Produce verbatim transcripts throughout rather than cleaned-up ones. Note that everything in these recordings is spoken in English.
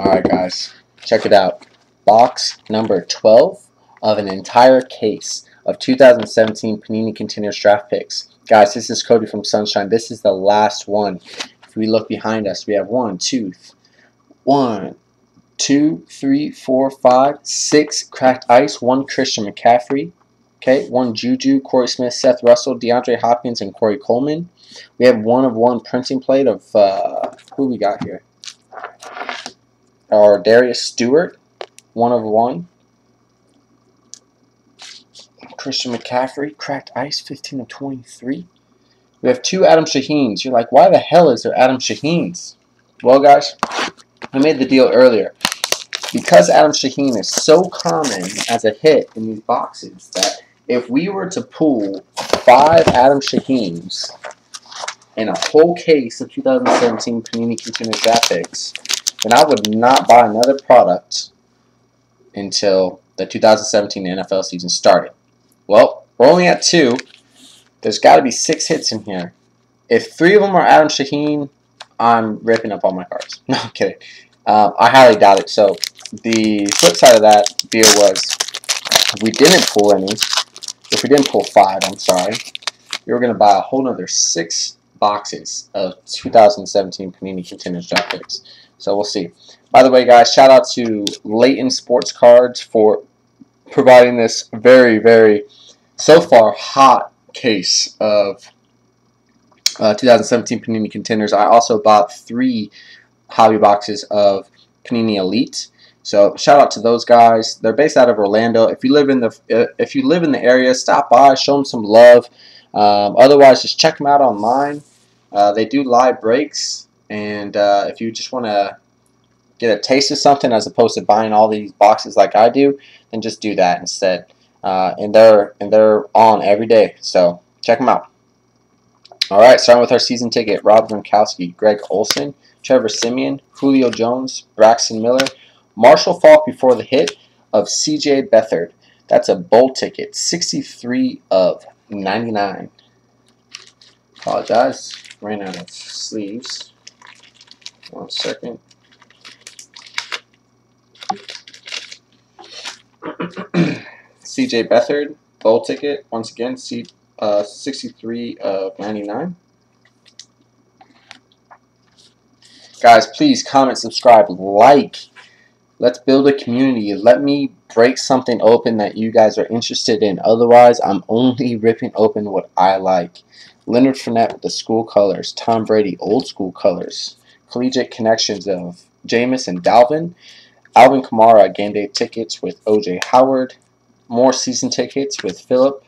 Alright guys, check it out. Box number twelve of an entire case of two thousand seventeen Panini Contenders draft picks. Guys, this is Cody from Sunshine. This is the last one. If we look behind us, we have one, two, one, two, three, four, five, six cracked ice, one Christian McCaffrey, okay, one Juju, Corey Smith, Seth Russell, DeAndre Hopkins, and Corey Coleman. We have one of one printing plate of uh, who we got here. Our Darius Stewart, one of one. Christian McCaffrey, cracked ice, fifteen of twenty-three. We have two Adam Shaheens. You're like, why the hell is there Adam Shaheens? Well, guys, I made the deal earlier. Because Adam Shaheen is so common as a hit in these boxes that if we were to pull five Adam Shaheens in a whole case of two thousand seventeen Panini Contenders draft picks, then I would not buy another product until the two thousand seventeen N F L season started. Well, we're only at two. There's got to be six hits in here. If three of them are Adam Shaheen, I'm ripping up all my cards. No, I'm kidding. Uh, I highly doubt it. So the flip side of that deal was we didn't pull any. If we didn't pull five, I'm sorry, we were going to buy a whole nother six boxes of two thousand seventeen Panini Contenders draft picks. So we'll see. By the way, guys, shout out to Layton Sports Cards for providing this very, very, so far, hot case of uh, two thousand seventeen Panini Contenders. I also bought three hobby boxes of Panini Elite. So shout out to those guys. They're based out of Orlando. If you live in the uh, if you live in the area, stop by, show them some love. Um, otherwise, just check them out online. Uh, they do live breaks, and uh, if you just want to get a taste of something as opposed to buying all these boxes like I do, then just do that instead. Uh, and they're and they're on every day, so check them out. All right, starting with our season ticket, Rob Gronkowski, Greg Olsen, Trevor Siemian, Julio Jones, Braxton Miller, Marshall Falk before the hit of C J Beathard. That's a bowl ticket, sixty-three of ninety-nine. Apologize, ran out of sleeves. One second. C J Beathard, bowl ticket, once again, C. Uh, sixty-three of ninety-nine. Guys, please comment, subscribe, like. Let's build a community. Let me break something open that you guys are interested in. Otherwise, I'm only ripping open what I like. Leonard Fournette with the school colors. Tom Brady, old school colors. Collegiate connections of Jameis and Dalvin. Alvin Kamara, game day tickets with O J Howard. More season tickets with Phillip.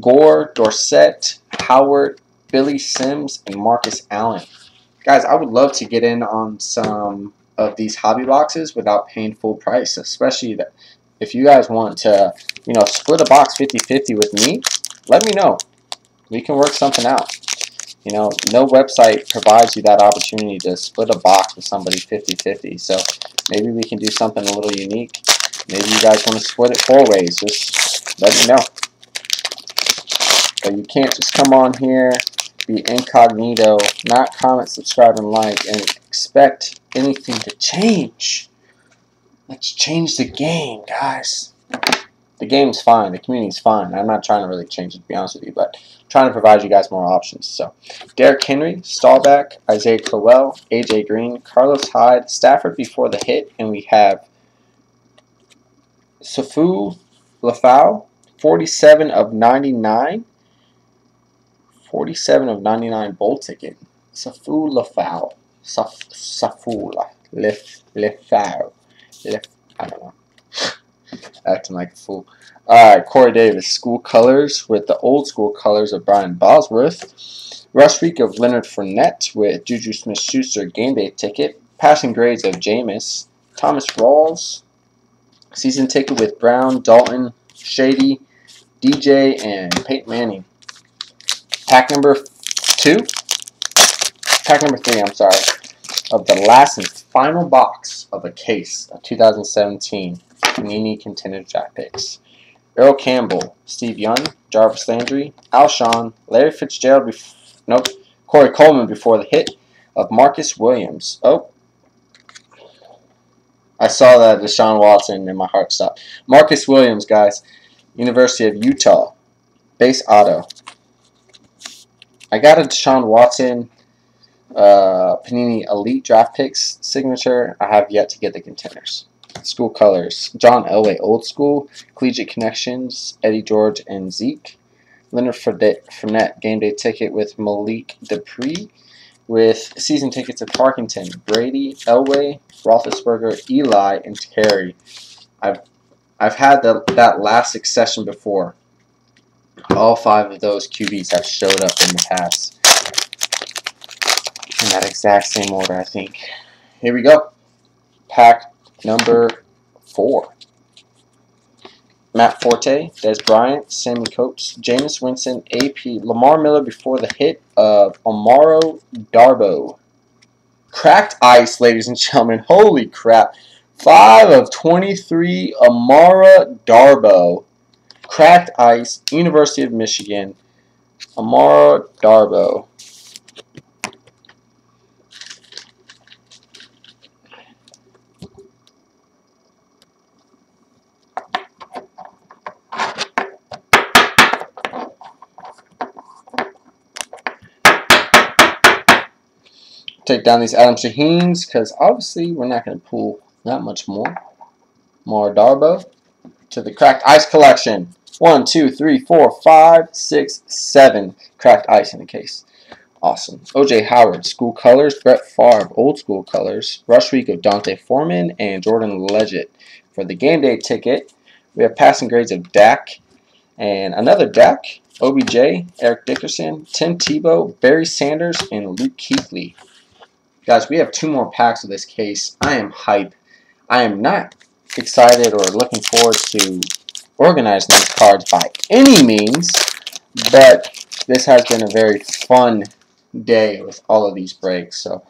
Gore, Dorsett, Howard, Billy Sims, and Marcus Allen. Guys, I would love to get in on some of these hobby boxes without paying full price, especially that if you guys want to, you know, split a box fifty fifty with me, let me know. We can work something out. You know, no website provides you that opportunity to split a box with somebody fifty fifty, so maybe we can do something a little unique. Maybe you guys want to split it four ways. Just let me know. You can't just come on here, be incognito, not comment, subscribe, and like, and expect anything to change. Let's change the game, guys. The game's fine. The community's fine. I'm not trying to really change it, to be honest with you, but I'm trying to provide you guys more options. So, Derrick Henry, Staubach, Isaiah Crowell, A J Green, Carlos Hyde, Stafford before the hit, and we have Sefo Liufau, forty-seven of ninety-nine. forty-seven of ninety-nine bowl ticket. Sefo Liufau. Sefo Liufau. I don't know. Acting like a fool. Alright, Corey Davis. School colors with the old school colors of Brian Bosworth. Rush week of Leonard Fournette with Juju Smith-Schuster game day ticket. Passing grades of Jameis. Thomas Rawls. Season ticket with Brown, Dalton, Shady, D J, and Peyton Manning. Pack number two, pack number three, I'm sorry, of the last and final box of a case of two thousand seventeen Panini Contenders draft picks. Earl Campbell, Steve Young, Jarvis Landry, Alshon, Larry Fitzgerald, nope, Corey Coleman before the hit of Marcus Williams. Oh, I saw that Deshaun Watson and my heart stopped. Marcus Williams, guys. University of Utah. Base auto. I got a Deshaun Watson uh, Panini Elite Draft Picks signature. I have yet to get the Contenders. School colors. John Elway, Old School. Collegiate Connections, Eddie George and Zeke. Leonard Fournette, Game Day Ticket with Malik Dupree. With season tickets to Parkington, Brady, Elway, Roethlisberger, Eli, and Terry. I've I've had the, that last succession before. All five of those Q Bs have showed up in the past in that exact same order, I think. Here we go. Pack number four. Matt Forte, Des Bryant, Sammy Coates, Jameis Winston, A P, Lamar Miller before the hit of Amaro Darbo. Cracked ice, ladies and gentlemen. Holy crap. five of twenty-three, Amaro Darbo. Cracked ice, University of Michigan. Amaro Darbo. Take down these Adam Shaheens because obviously we're not going to pull that much more. More Darbo to the Cracked Ice collection. One, two, three, four, five, six, seven Cracked Ice in the case. Awesome. O J Howard, School Colors. Brett Favre, Old School Colors. Rush Week of Dante Foreman and Jordan Leggett. For the Game Day Ticket, we have passing grades of Dak and another Dak, O B J, Eric Dickerson, Tim Tebow, Barry Sanders, and Luke Kuechly. Guys, we have two more packs of this case. I am hype. I am not excited or looking forward to organizing these cards by any means, but this has been a very fun day with all of these breaks. So,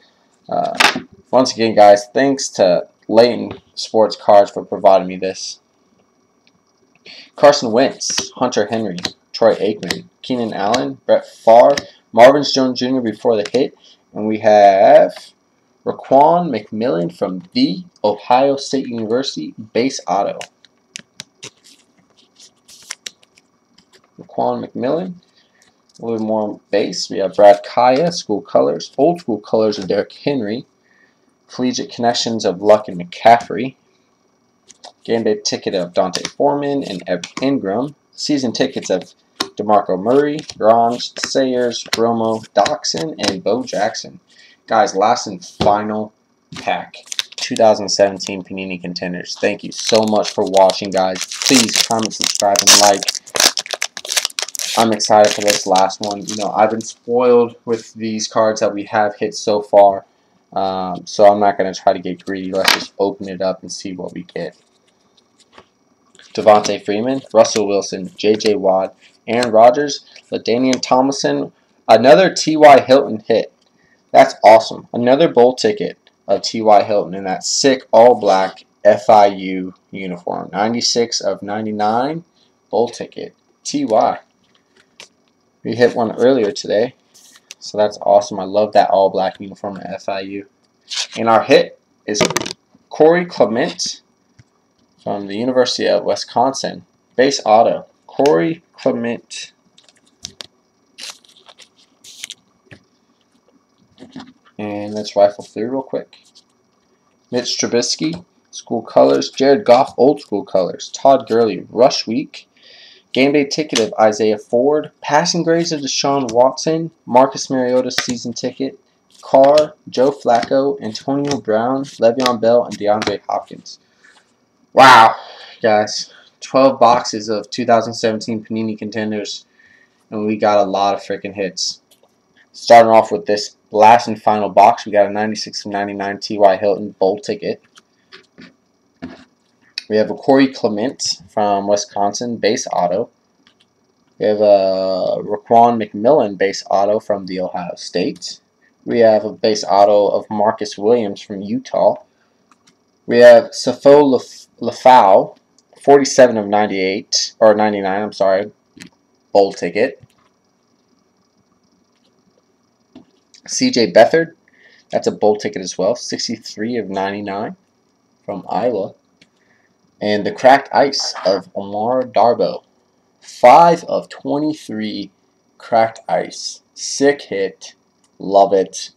uh, once again, guys, thanks to Layton Sports Cards for providing me this. Carson Wentz, Hunter Henry, Troy Aikman, Keenan Allen, Brett Favre, Marvin Jones Junior before the hit. And we have Raquan McMillan from The Ohio State University, base auto. Raquan McMillan, a little more base. We have Brad Kaya, School Colors, Old School Colors of Derrick Henry, Collegiate Connections of Luck and McCaffrey, Game Day Ticket of Dante Foreman and Ev Ingram, Season Tickets of DeMarco Murray, Grange, Sayers, Romo, Doxson, and Bo Jackson. Guys, last and final pack, two thousand seventeen Panini Contenders. Thank you so much for watching, guys. Please comment, subscribe, and like. I'm excited for this last one. You know, I've been spoiled with these cards that we have hit so far, um, so I'm not going to try to get greedy. Let's just open it up and see what we get. Devontae Freeman, Russell Wilson, J J Watt, Aaron Rodgers, LaDainian Tomlinson, another T Y Hilton hit. That's awesome. Another bowl ticket of T Y Hilton in that sick all-black F I U uniform. ninety-six of ninety-nine bowl ticket. T Y. We hit one earlier today, so that's awesome. I love that all-black uniform at F I U. And our hit is Corey Clement from the University of Wisconsin. Base auto. Corey Clement. And let's rifle through real quick. Mitch Trubisky, School Colors. Jared Goff, Old School Colors. Todd Gurley, Rush Week. Game Day Ticket of Isaiah Ford. Passing grades of Deshaun Watson. Marcus Mariota, Season Ticket. Carr, Joe Flacco, Antonio Brown, Le'Veon Bell, and DeAndre Hopkins. Wow, guys. twelve boxes of two thousand seventeen Panini Contenders, and we got a lot of freaking hits. Starting off with this last and final box, we got a ninety-six of ninety-nine T Y Hilton bowl ticket. We have a Corey Clement from Wisconsin, base auto. We have a Raquan McMillan base auto from The Ohio State. We have a base auto of Marcus Williams from Utah. We have Sefo Liufau, forty-seven of ninety-eight, or ninety-nine, I'm sorry, bowl ticket. C J Beathard, that's a bowl ticket as well, sixty-three of ninety-nine from Iowa, and the cracked ice of Omar Darbo. five of twenty-three cracked ice. Sick hit. Love it.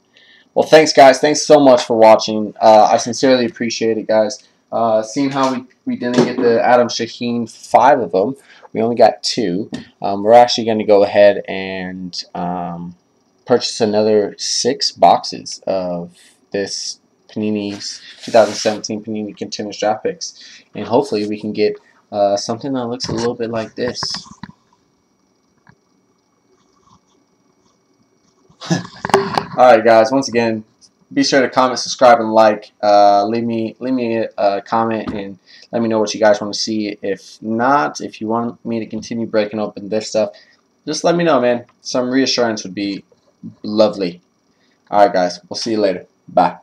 Well, thanks, guys. Thanks so much for watching. Uh, I sincerely appreciate it, guys. Uh, seeing how we, we didn't get the Adam Shaheen, five of them. We only got two. Um, we're actually going to go ahead and um, purchase another six boxes of this Panini's twenty seventeen Panini Contenders Draft Picks. And hopefully we can get uh, something that looks a little bit like this. Alright, guys, once again, be sure to comment, subscribe, and like. Uh, leave me leave me a, a comment and let me know what you guys want to see. If not, if you want me to continue breaking open this stuff, just let me know, man. Some reassurance would be lovely. Alright, guys, we'll see you later. Bye.